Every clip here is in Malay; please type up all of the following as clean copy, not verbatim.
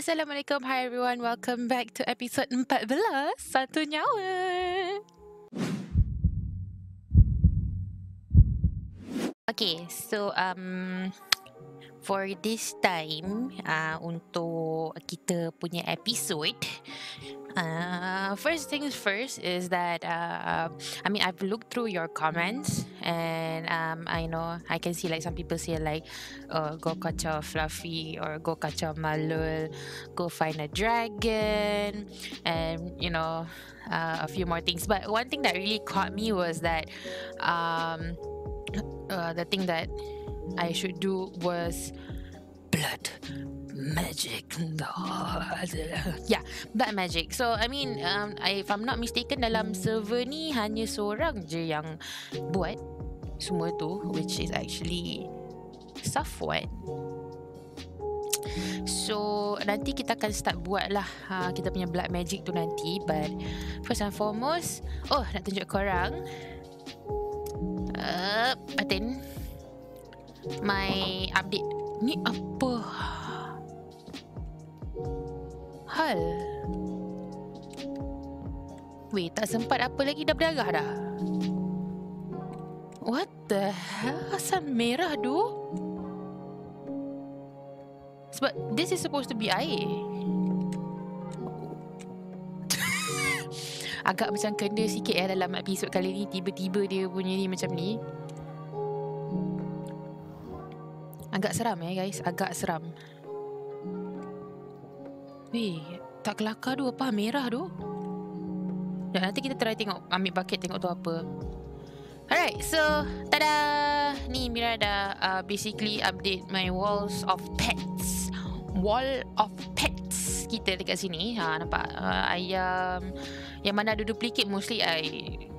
Assalamualaikum, hi everyone, welcome back to episode 14, Satu Nyawa. Okay, so for this time, untuk kita punya episode, first things first is that I mean, I've looked through your comments and I know I can see like some people say like go kacau Fluffy or go kacau Malul, go find a dragon, and you know, a few more things. But one thing that really caught me was that the thing that I should do was blood magic. Yeah, blood magic. So I mean, if I'm not mistaken, dalam server ni hanya seorang je yang buat semua tu, which is actually Safwan. So nanti kita akan start buat lah kita punya blood magic tu nanti. But first and foremost, oh, nak tunjuk korang Atin, my update ni apa hal? Weh, tak sempat apa lagi dah berdarah dah. What the hell? Asal merah tu? Sebab this is supposed to be air. Agak macam kena sikit dalam episod kali ni. Tiba-tiba dia punya ni macam ni. Agak seram guys, agak seram. Weh, tak kelakar tu apa merah tu. Dan nanti kita try tengok, ambil bucket tengok tu apa. Alright, so tada. Ni Meera dah basically update my walls of pets. Wall of pets kita dekat sini. Ha, nampak ayam. Yang mana ada duplicate mostly I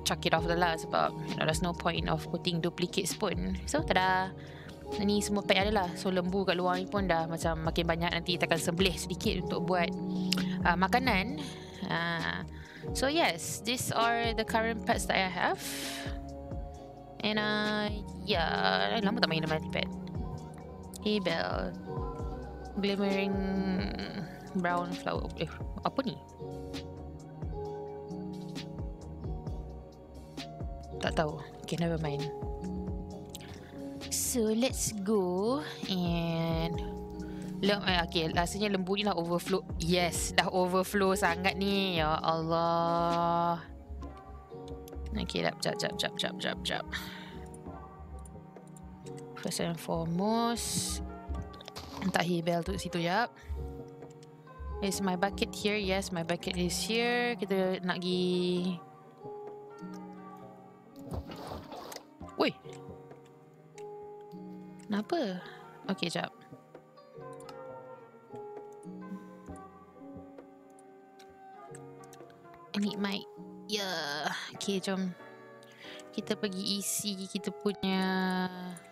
chuck it off lah, sebab you know, there's no point of putting duplicates pun. So tada. Ni semua pet adalah. So lembu kat luar ni pun dah macam makin banyak. Nanti kita akan sembelih sedikit untuk buat makanan. So yes, these are the current pets that I have. And yeah, lama tak main dalam multi-pet. Abel Glimmering Brown Flower. Eh, apa ni? Tak tahu. Okay, never mind. So let's go and okay, rasanya lembu ni dah overflow. Yes, dah overflow sangat ni. Ya Allah. Okay, jap. First and foremost, letak hebel tu situ, jap. Is my bucket here? Yes, my bucket is here. Kita nak pergi. Woi. Kenapa? Okay, jap. I need my... Yeah. Okay, jom. Kita pergi isi kita punya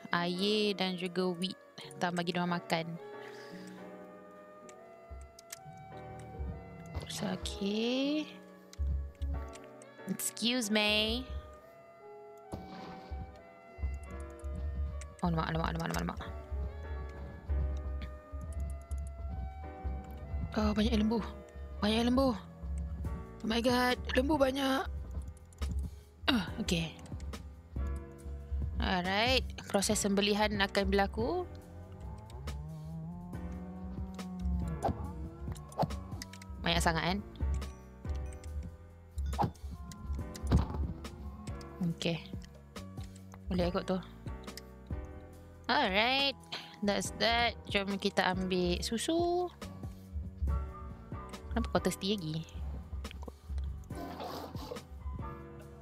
air dan juga wheat. Tambah bagi diorang makan. So, okay. Excuse me. Oh, alamak. Oh, banyak lembu. Oh my god, lembu banyak. Oh, okay. Alright, proses sembelihan akan berlaku. Banyak sangat kan? Okay, boleh ikut tu. Alright, that's that. Jom kita ambil susu. Kenapa kau thirsty lagi?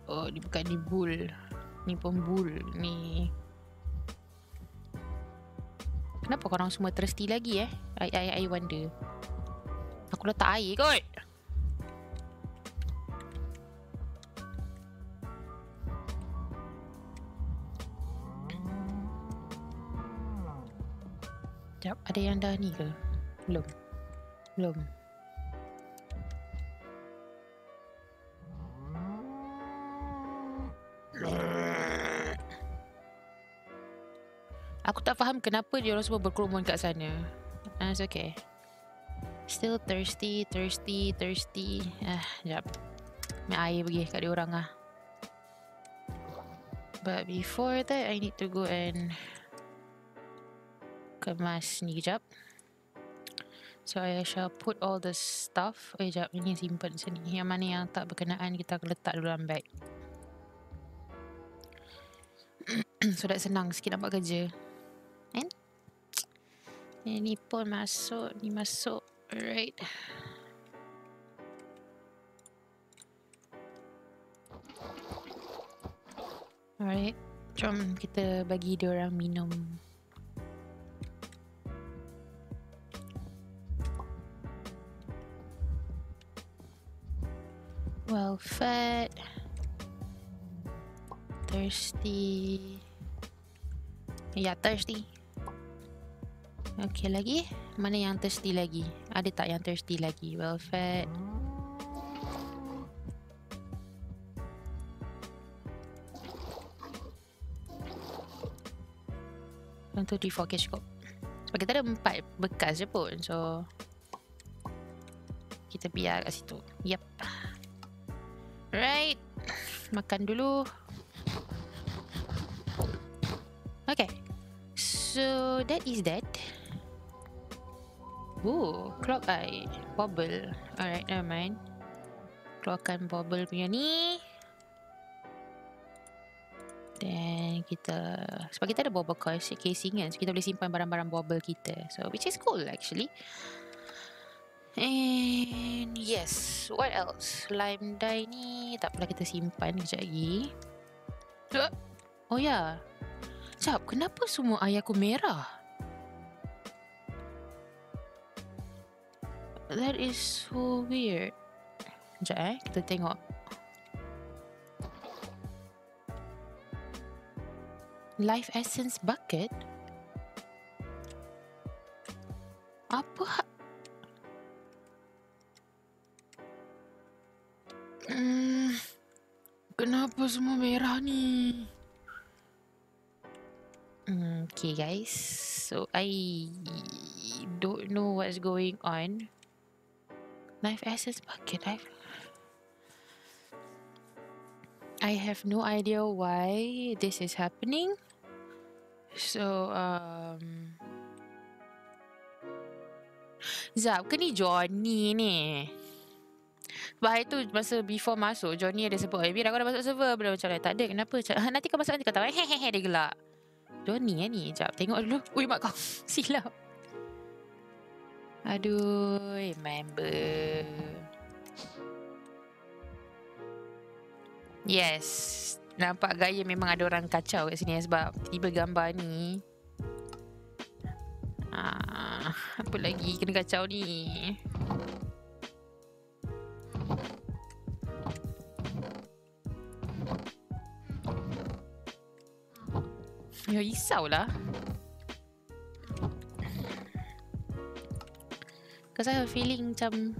Oh, ni bukan, ni bull. Ni pun bull, ni. Kenapa korang semua thirsty lagi eh? I wonder. Aku letak air kot. Ada yang dah ni ke? Belum. Aku tak faham kenapa dia orang semua berkerumun kat sana. It's okay. Still thirsty. Sekejap. Ambil air pergi kat dia orang lah. But before that, I need to go and kemas ni kejap. So I shall put all the stuff. Eh, sekejap. Ini simpan sini. Yang mana yang tak berkenaan, kita akan letak dulu dalam bag. So dah senang sikit nampak kerja. And ini pun masuk, ni masuk. Alright. Alright. Jom kita bagi diorang minum. Well fed. Thirsty. Ya, thirsty. Okay, lagi? Mana yang thirsty lagi? Ada tak yang thirsty lagi? Well fed. One, two, three, four, okay, cukup. Sebab kita ada 4 bekas je pun. So, kita biar kat situ. Yep. Right. Makan dulu. Okay. So, that is that. Oh, clock eye. Bobble. Alright, never mind. Keluarkan bobble punya ni. Then kita... Sebab kita ada bobble casing kan. So, kita boleh simpan barang-barang bobble kita. So, which is cool actually. And yes. What else? Lime dye ni tak pernah kita simpan. Kejap lagi. Oh ya. Yeah. Sekejap, kenapa semua air aku merah? That is so weird. Sekejap kita tengok. Life Essence Bucket? Apa? Kenapa semua merah ni? Okay guys, so I don't know what's going on. Life Essence Bucket. I have no idea why this is happening. So, Zap, ke ni Johnny ni? Sebab hari tu, masa before masuk, Johnny ada sebut, Meera kau dah masuk server. Bila macam, tak ada, kenapa? Nanti kau masuk, nanti kau tahu. Hehehe, dia gelak. Johnny kan ni? Sekejap, tengok dulu. Ui, mak kau. Silap. Aduh, member. Yes. Nampak gaya memang ada orang kacau kat sini sebab tiba gambar ni. Apa lagi kena kacau ni? Ya, risaulah. Because I have a feeling macam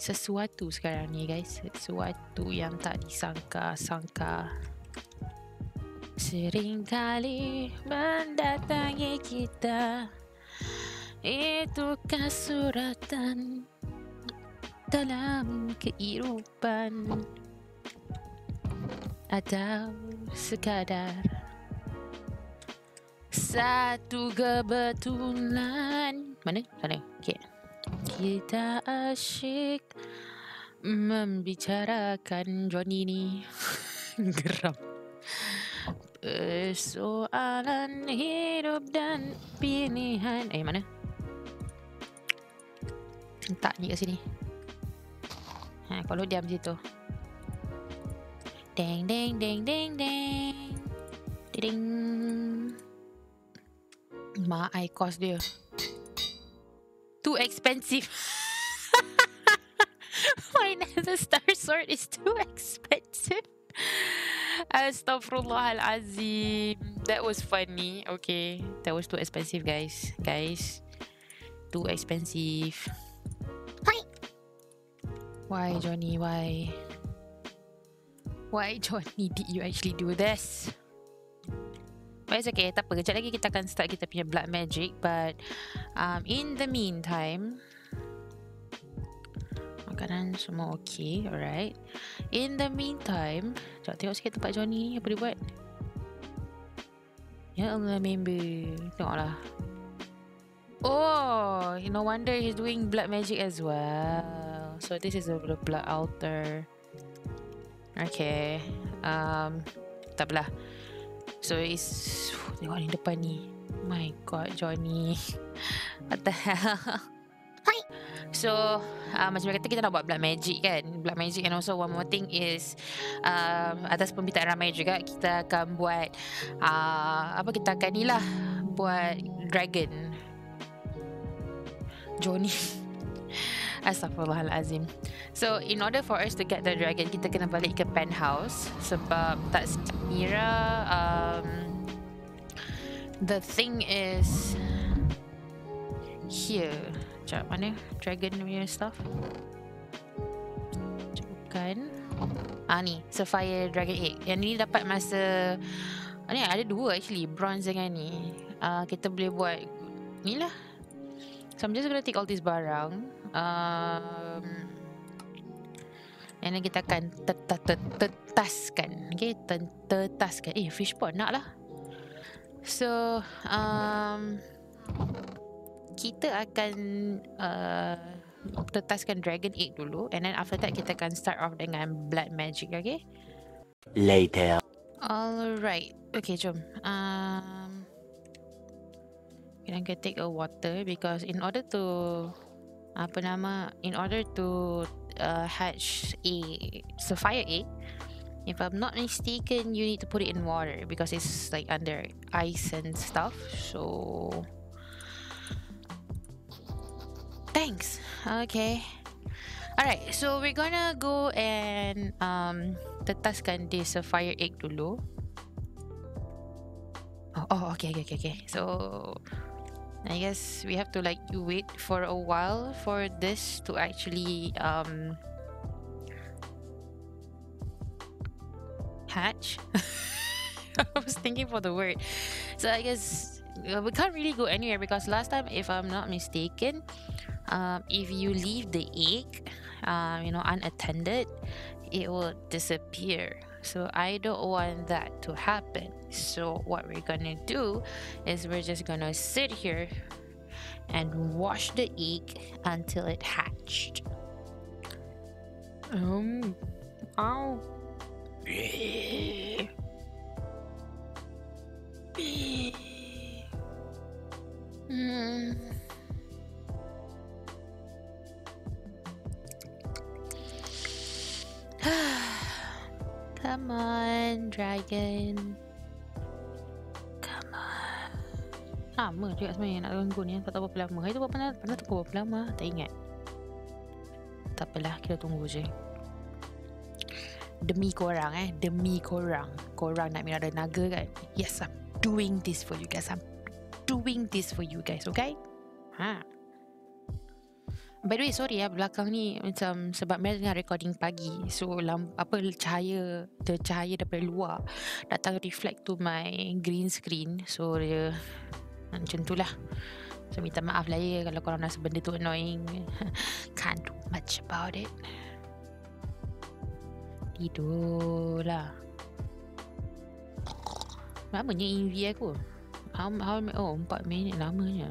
sesuatu sekarang ni guys. Sesuatu yang tak disangka-sangka seringkali mendatangi kita. Itukah suratan dalam kehidupan atau sekadar satu kebetulan? Mana? Sana. Okay. Kita asyik membicarakan Johnny ni. Geram. Persoalan hidup dan pilihan. Mana? Letak ni kat sini. Kalau diam situ. Deng, deng, deng, deng, deng. Deng. Mak, I cost dia. Too expensive. Why the Star Sword is too expensive? Astaghfirullahalazim. That was funny. Okay, that was too expensive, guys. Guys, too expensive. Why, Johnny? Why? Why, Johnny? Did you actually do this? But it's okay, tak apa. Kejap lagi kita akan start kita punya Blood Magic. But in the meantime, makanan semua okey. Alright, in the meantime, sekejap tengok sikit tempat Johnny ni apa dia buat. Ya Allah, member, tengoklah. Oh, no wonder he's doing blood magic as well. So this is a blood altar. Okay, tak apalah. So it's, tengok ni depan ni. My god, Johnny. What the hell? So macam kata kita nak buat blood magic kan. Blood magic, and also one more thing is atas permintaan ramai juga, kita akan buat apa, kita akan ni lah buat dragon Johnny. Astaghfirullahalazim. So in order for us to get the dragon, kita kena balik ke penthouse. Sebab tak sempat Meera. The thing is here. Sekejap, mana dragon punya stuff? Bukan. Ah ni, Sapphire Dragon Egg. Yang ni dapat masa, ni ada dua actually, bronze dengan ni. Kita boleh buat ni lah. So I'm just gonna take all this barang. And then kita akan tetaskan. Okay, tetaskan. Eh, fish pot nak lah. So kita akan tetaskan dragon egg dulu, and then after that kita akan start off dengan blood magic, okay? Later. Alright. Okay, jom. Kita akan take a water because in order to apa nama, in order to hatch a sapphire egg, if I'm not mistaken, you need to put it in water because it's like under ice and stuff. So thanks. Okay. Alright, so we're gonna go and tetaskan this sapphire egg dulu. Oh, okay. So I guess we have to like wait for a while for this to actually hatch. I was thinking for the word. So I guess we can't really go anywhere because last time, if I'm not mistaken, if you leave the egg, you know, unattended, it will disappear. So I don't want that to happen. So what we're gonna do is we're just gonna sit here and wash the egg until it hatched. Ow. Come on, dragon. Come on. Lama juga sebenarnya nak ganggu ni. Tak tahu berapa lama. Hari tu pernah tunggu berapa lama? Tak ingat. Tak apalah, kita tunggu je. Demi korang eh. Demi korang. Korang nak Meera ada naga kan? Yes, I'm doing this for you guys. I'm doing this for you guys, okay? Ha. By the way, sorry ya, belakang ni macam sebab Meera tengah recording pagi. So apa, cahaya daripada luar datang reflect to my green screen. So dia macam tu lah. So minta maaf lah ya kalau korang rasa benda tu annoying. Can't do much about it. Tidur lah. Lamanya EV aku. Oh, 4 minit lamanya.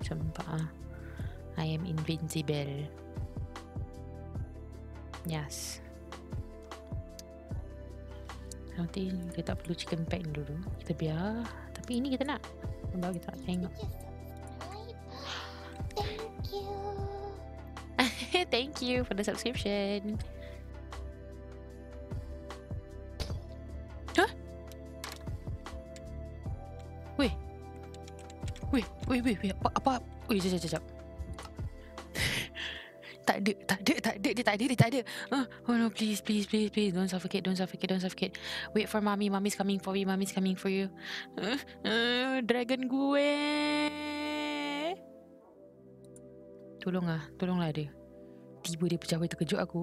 Macam 4 lah. I am invincible. Yes. Nanti kita tak perlu chicken pack dulu. Kita biar. Tapi ini kita nak. Baru kita nak tengok. Thank you. Thank you for the subscription. Huh? Wait. Apa? Wait, sekejap. Tak ada. Oh no, please. Don't suffocate. Wait for mommy. Mommy's coming for you. Dragon gue. Tolonglah dia. Tiba dia pecah, dia terkejut aku.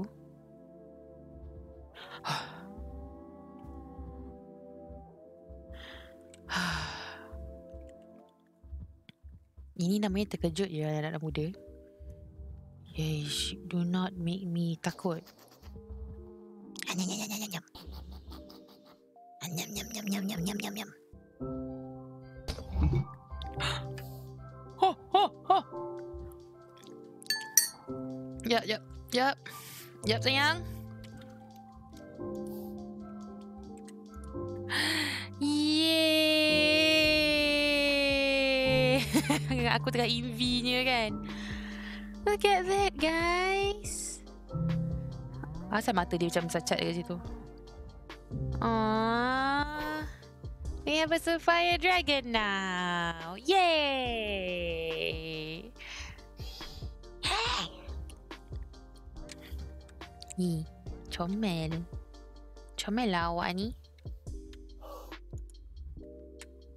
Ini namanya terkejut je anak-anak muda. Yes, do not make me takut. Nyam. Yep, sayang. Yeay. Aku tengah envy-nya kan. Look at that, guys. Asal mata dia macam cacat kat situ. Aww. We have a Sapphire Dragon now. Yay! Ni, comel. Comel lah awak ni.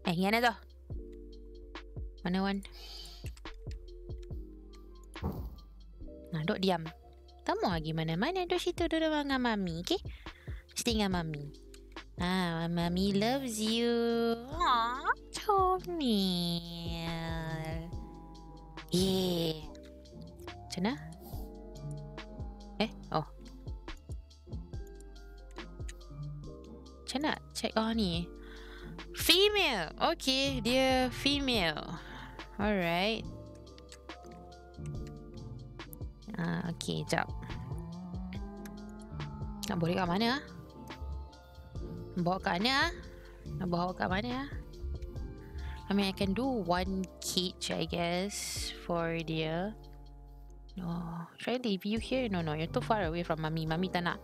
Eh, yang mana tu? Mana Wan? Nah, dok diam. Tak mau lagi mana-mana. Dok situ dulu dengan Mami, okay? Stay dengan Mami. Ah, Mami loves you. Aww, comel. Yeah. Macam mana? Eh, oh. Macam nak check oh ni. Female. Okay, dia female. Alright. Okay, jap. Nak boleh kat mana? Bawa kat mana? Nak bawa kat mana? I mean, I can do one cage, I guess, for dia. No, should I leave you here? No, you're too far away from Mami. Mami tak nak.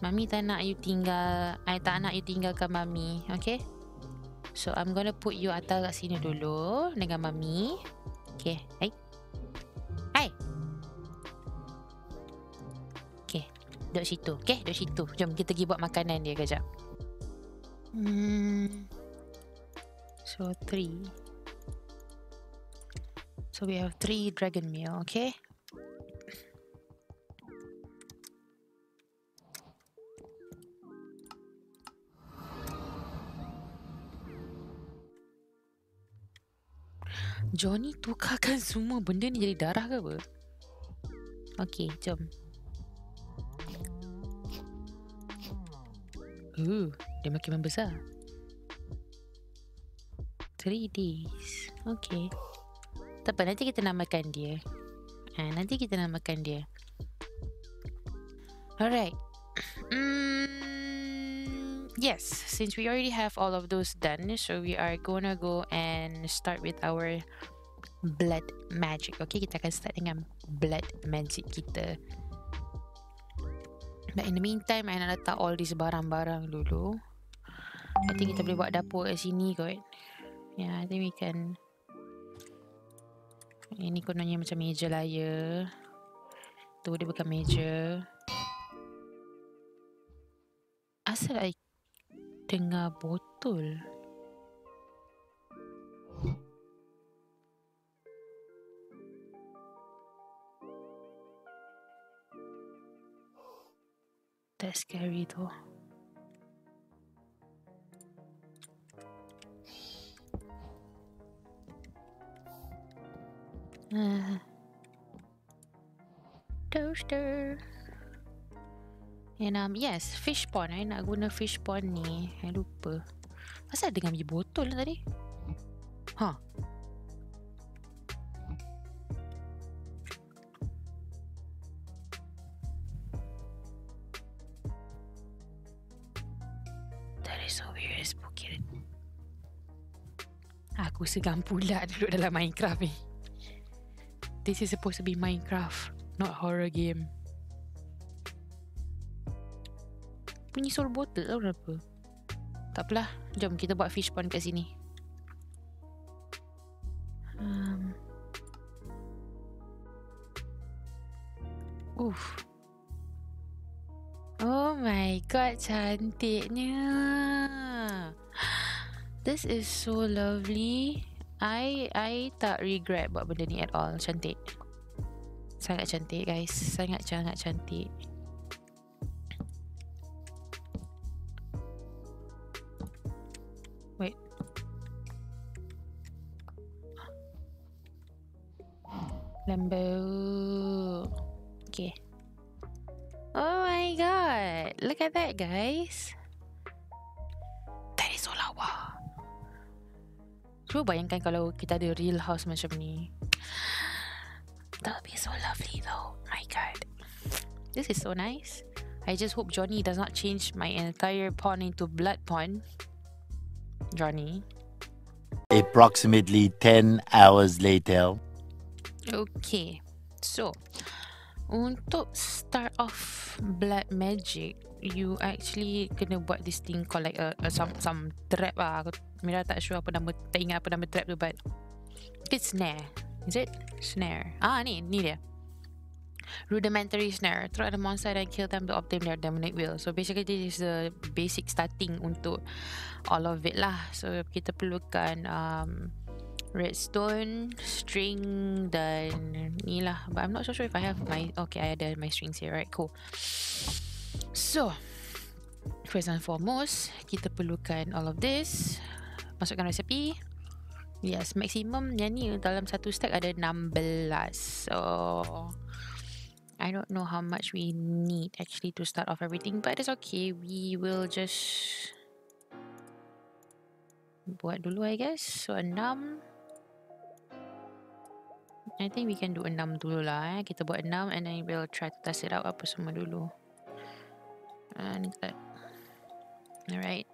Mami tak nak you tinggal. I tak nak you tinggalkan Mami. Okay? So, I'm gonna put you atas kat sini dulu dengan Mami. Okay. Hai. Okay. Duduk situ. Okay? Duduk situ. Jom kita pergi buat makanan dia kejap. So, 3. So, we have 3 dragon meal. Okay? Johnny tukarkan semua benda ni jadi darah ke apa? Okey, jom. Dia makin membesar. 3 days. Okey. Tak apa, nanti kita namakan dia. Alright. Yes, since we already have all of those done, so we are gonna go and start with our blood magic. Okay, kita akan start dengan blood magic kita. But in the meantime, I nak letak all these barang-barang dulu. I think kita boleh buat dapur kat sini kot. Yeah, I think we can. Ini kononnya macam meja layar. Tu dia bukan meja. Asal I dengar botol. That's scary though. Toaster. And yes, fish pond. I nak guna fish pond ni. I lupa. Kenapa ada dengan botol lah tadi? Huh. That is so weird and spooky. Aku segan pula duduk dalam Minecraft ni. This is supposed to be Minecraft, not horror game. Bunyi suara botol tau kenapa. Takpelah, jom kita buat fish pond kat sini. Oh my god, cantiknya. This is so lovely. I tak regret buat benda ni at all. Cantik. Sangat cantik guys. Sangat cantik. Lambo. Okay. Oh my god. Look at that, guys. That is so lawa. Cuba bayangkan kalau kita ada real house macam ni. That would be so lovely though. My god. This is so nice. I just hope Johnny does not change my entire pond into blood pond. Johnny. Approximately 10 hours later. Okay, so untuk start off blood magic, you actually kena buat this thing called like some trap lah. Meera tak sure apa nama, tak ingat apa nama trap tu, but it's snare. Is it? Snare. Ah, ni dia. Rudimentary Snare. Throw at the monster and kill them to obtain their demonic will. So basically this is the basic starting untuk all of it lah. So kita perlukan redstone, string dan ni lah. But I'm not so sure if I have my, okay, I ada my strings here, right? Cool. So first and foremost, kita perlukan all of this. Masukkan resepi. Yes, maximum yang ni dalam satu stack ada 16. So I don't know how much we need actually to start off everything, but it's okay. We will just buat dulu, I guess. So 6. I think we can do 6 dulu lah. Kita buat 6 and then we'll try to test it out apa semua dulu. And alright.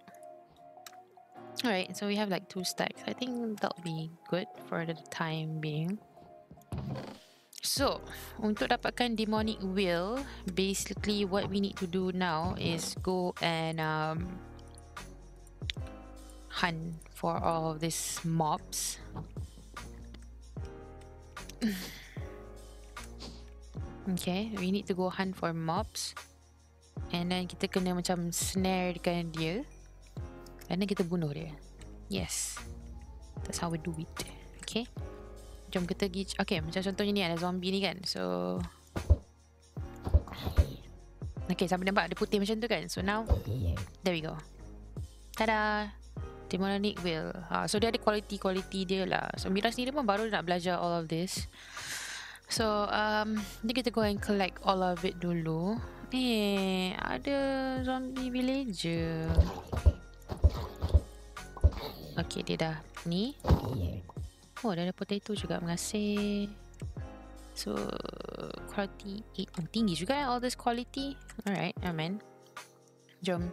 Alright, so we have like 2 stacks. I think that'll be good for the time being. So, untuk dapatkan Demonic Will, basically what we need to do now is go and hunt for all of these mobs. Okay, we need to go hunt for mobs. And then kita kena macam snare kan dia. And then kita bunuh dia. Yes, that's how we do it. Okay. Jom kita pergi. Okay, macam contohnya ni ada zombie ni kan. So okay, sampai nampak ada putih macam tu kan. So now, there we go. Tada, Demonic Will. So dia ada quality-quality dia lah. So Meera sendiri pun baru nak belajar all of this. So ni kita go and collect all of it dulu. Ada zombie villager. Okay, dia dah ni. Oh, ada potato juga, mengasih. So, quality 8. Tinggi juga all this quality. Alright, aman. Jom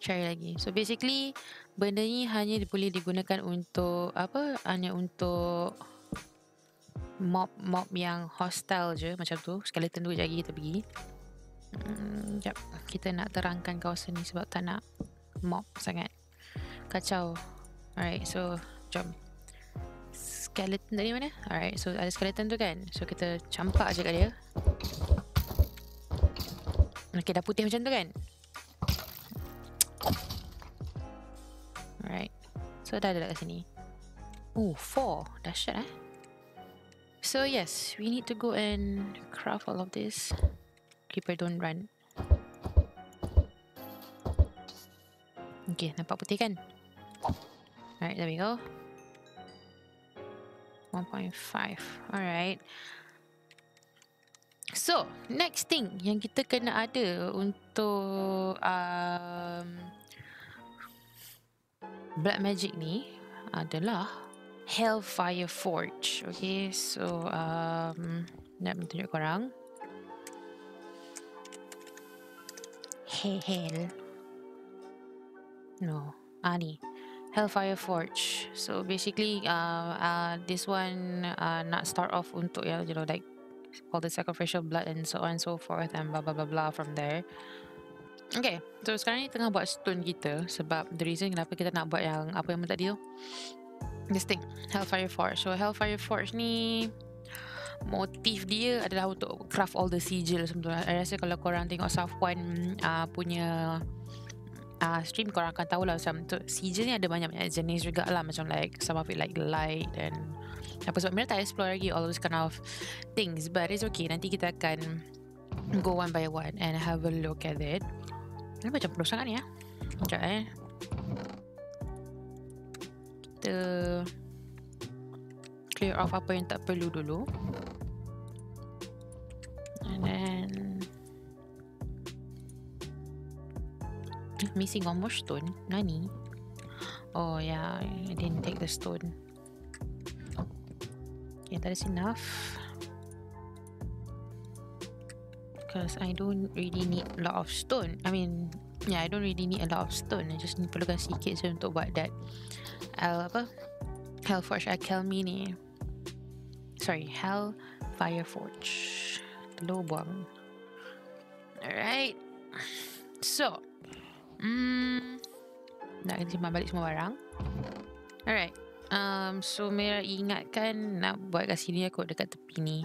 cari lagi. So, basically benda ni hanya boleh digunakan untuk apa? Hanya untuk mob yang hostile je macam tu. Skeleton tu lagi kita pergi. Jap, kita nak terangkan kawasan ni sebab tak nak mob sangat kacau. Alright, so jom. Skeleton dari mana? Alright, so ada skeleton tu kan. So kita campak je kat dia. Okay, dah putih macam tu kan. Alright, so dah ada kat sini. Oh, 4. Dahsyat eh. So yes, we need to go and craft all of this. Creeper, don't run. Okay, nampak putih kan? Alright, there we go. 1.5. Alright. So, next thing yang kita kena ada untuk Blood Magic ni adalah Hellfire Forge. Okay, so nak tunjuk korang. Hell. No, ni. Hellfire Forge. So basically this one nak start off untuk, you know, like all the sacrificial blood and so on and so forth and blah blah blah blah from there. Okay, so sekarang ni tengah buat stone kita sebab the reason kenapa kita nak buat yang apa yang tadi tu, this thing, Hellfire Forge. So Hellfire Forge ni motif dia adalah untuk craft all the sigil sebenarnya. I rasa kalau korang tengok Safwan punya stream, korang akan tahulah macam tu, sigil ni ada banyak-banyak jenis juga lah. Macam like some of it like light and apa sebab Meera tak explore lagi all those kind of things, but it's okay. Nanti kita akan go one by one and have a look at it. Ini macam penuh sangat ni ya. Sekejap kita clear off apa yang tak perlu dulu. And then... I'm missing one more stone. Nani? Oh yeah, I didn't take the stone. Okay, that is enough. Because I don't really need a lot of stone. I mean, yeah, I don't really need a lot of stone. I just perlukan sikit je untuk buat that. Hellforge Alchemy ni. Sorry, Hellfire Forge. Telur buang. Alright. So. Nak kena simpan balik semua barang. Alright. So Meera ingatkan nak buat kat sini aku dekat tepi ni.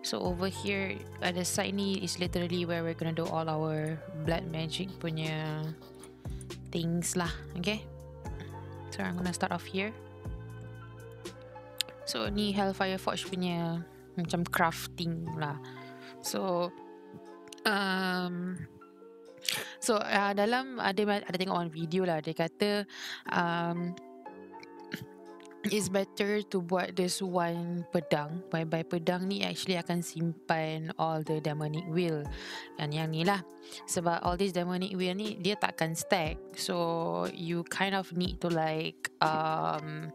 So over here at the side ni is literally where we're gonna do all our blood magic punya things lah. Okay. So I'm gonna start off here. So ni Hellfire Forge punya macam crafting lah. So dalam ada tengok on video lah, dia kata it's better to buat this one pedang. By pedang ni actually akan simpan all the demonic will. Dan yang ni lah, sebab all this demonic will ni dia takkan stack. So you kind of need to like you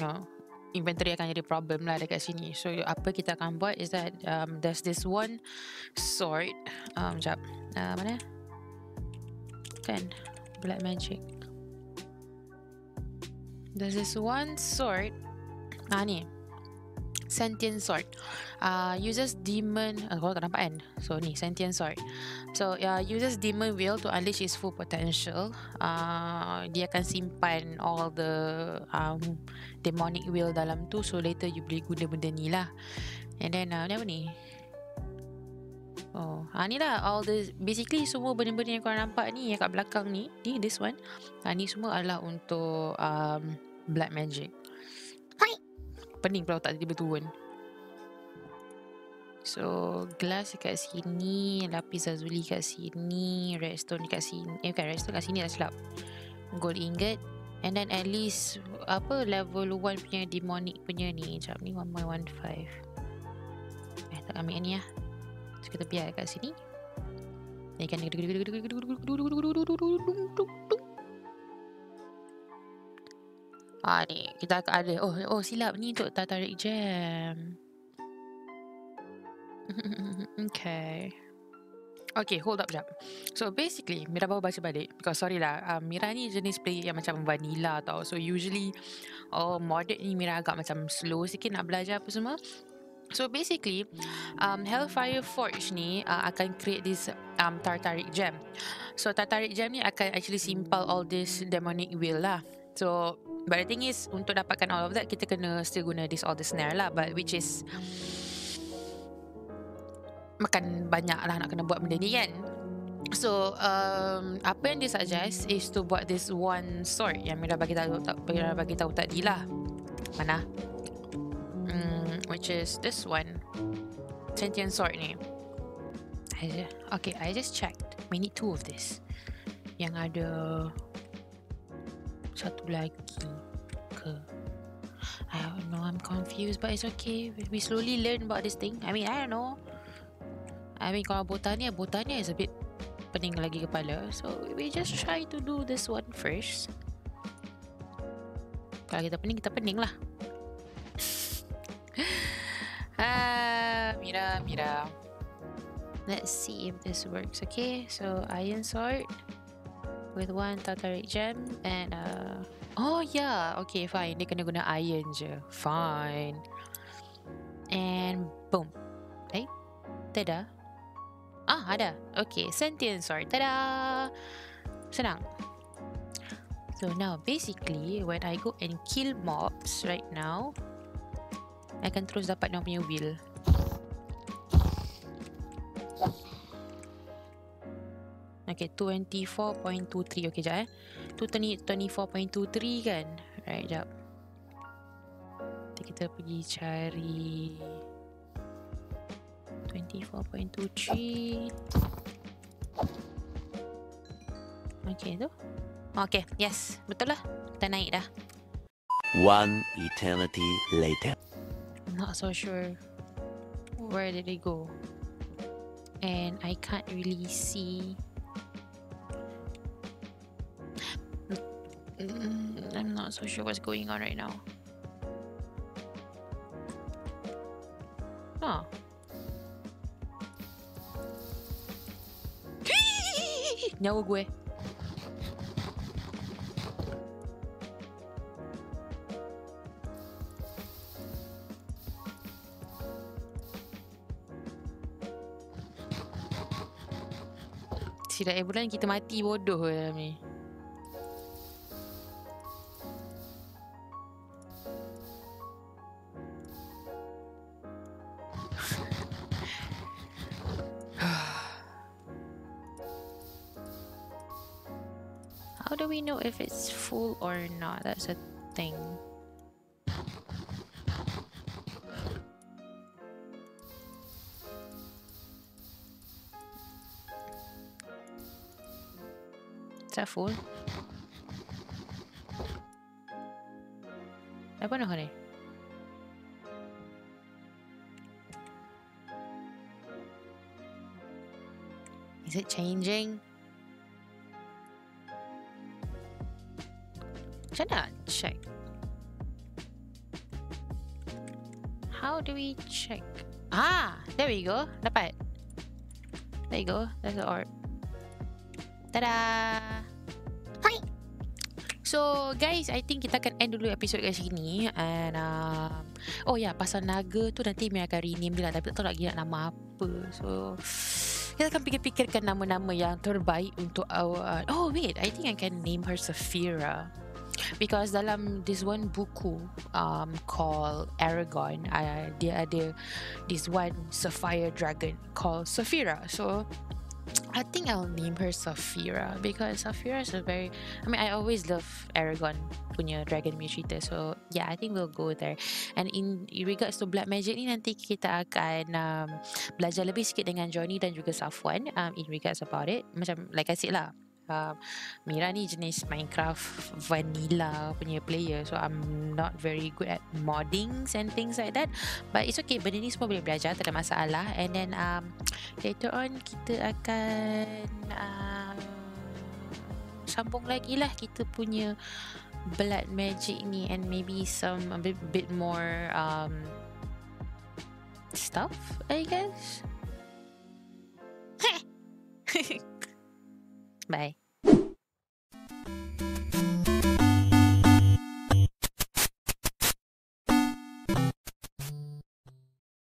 know, inventory akan jadi problem lah dekat sini. So apa kita akan buat is that there's this one sword. Sekejap, mana? Kan? Blood Magic. There's this one sword. Ni Sentient Sword. Uses demon. Korang tak nampak kan? So ni Sentient Sword. So uses demon will to unleash its full potential. Dia akan simpan all the demonic will dalam tu. So later you boleh guna benda ni lah. And then apa ni? Oh, ni lah all the basically semua benda-benda yang korang nampak ni yang kat belakang ni, ni this one. Ni semua adalah untuk blood magic. Pening pula tak tiba-tiba turun. So glass dekat sini, lapis lazuli kat sini, redstone dekat sini. Bukan redstone kat sini dah silap. Gold ingot. And then at least apa level 1 punya demonic punya ni. Sekejap ni 1.15. Tak ambil ni lah. So kita biar kat sini. Ikan. Ni kita akan ada. Oh silap, ni untuk Tartaric Gem. Okay, hold up jap. So basically Meera baru baca balik. Because sorry lah, Meera ni jenis player yang macam vanilla tau. So usually modded ni Meera agak macam slow sikit nak belajar apa semua. So basically, Hellfire Forge ni akan create this Tartaric Gem. So Tartaric Gem ni akan actually simple all this demonic will lah. So but the thing is, untuk dapatkan all of that, kita kena still guna this all the snare lah. But which is makan banyak lah nak kena buat benda ni kan. So apa yang dia suggest is to buat this one sword yang Meera bagi tahu tadi lah. Mana? Which is this one, Sentient Sword ni. Okay, I just checked. We need two of this. Yang ada satu lagi ke? I don't know, I'm confused. But it's okay, we slowly learn about this thing. I don't know. Kalau botania is a bit pening lagi kepala. So we just try to do this one first. Kalau kita pening lah. Meera. Let's see if this works. Okay, so iron sword with one Tartaric Gem and okay, fine. Dia kena guna iron je. Fine. And boom. Tada. Ada. Okay, Sentient Sword. Tada. Senang. So now basically when I go and kill mobs right now, I akan terus dapat dia punya will. Okay, 24.23. Okay, sekejap 24.23 kan. Right, sekejap kita pergi cari 24.23. Okay, tu. Okay, yes. Betul lah. Kita naik dah. One eternity later. Not so sure. where did it go? And I can't really see. I'm not so sure what's going on right now. Oh. Nyawa gue. Setiap bulan kita mati bodoh dalam ni. How do we know if it's full or not? That's a thing. Is that full? I want to honey. Is it changing? Should I not check? How do we check? Ah! There we go. Dapat. There you go. That's the orb. Ta-da! Hi! So guys, I think kita akan end dulu episod kat sini. And oh ya, yeah, pasal naga tu nanti Meera akan rename dia lah. Tapi tak tahu lagi nak nama apa. So kita akan fikir-fikirkan nama-nama yang terbaik untuk our oh wait, I think I can name her Saphira. Because dalam this one buku called Eragon, dia ada this one sapphire dragon called Saphira. So I think I'll name her Saphira because Saphira is a very... I mean, I always love Eragon punya Dragon Mistreater. So, yeah, I think we'll go there. And in regards to Blood Magic ni, nanti kita akan belajar lebih sikit dengan Johnny dan juga Safwan in regards about it. Macam, like I said lah, Meera ni jenis Minecraft vanilla punya player. So I'm not very good at moddings and things like that. But it's okay, benda ni semua boleh belajar, tak ada masalah. And then later on kita akan sambung lagi lah kita punya Blood Magic ni. And maybe some a bit more stuff, I guess. Bye.